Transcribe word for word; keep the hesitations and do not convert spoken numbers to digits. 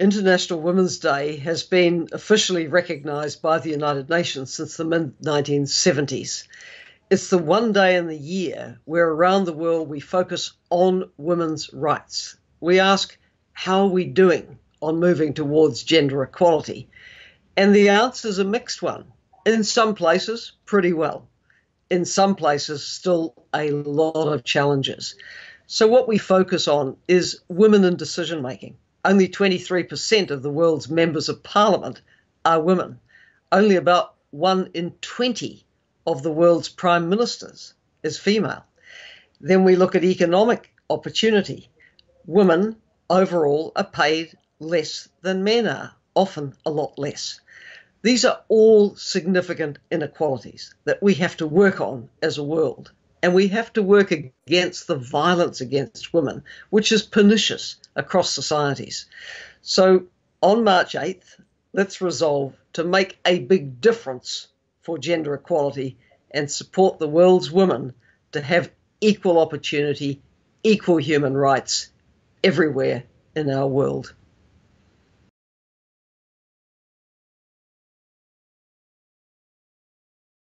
International Women's Day has been officially recognized by the United Nations since the mid nineteen seventies. It's the one day in the year where around the world we focus on women's rights. We ask, how are we doing on moving towards gender equality? And the answer is a mixed one. In some places, pretty well. In some places, still a lot of challenges. So what we focus on is women in decision making. Only twenty-three percent of the world's members of parliament are women. Only about one in twenty of the world's prime ministers is female. Then we look at economic opportunity. Women overall are paid less than men are, often a lot less. These are all significant inequalities that we have to work on as a world. And we have to work against the violence against women, which is pernicious across societies. So on March eighth, let's resolve to make a big difference for gender equality and support the world's women to have equal opportunity, equal human rights everywhere in our world.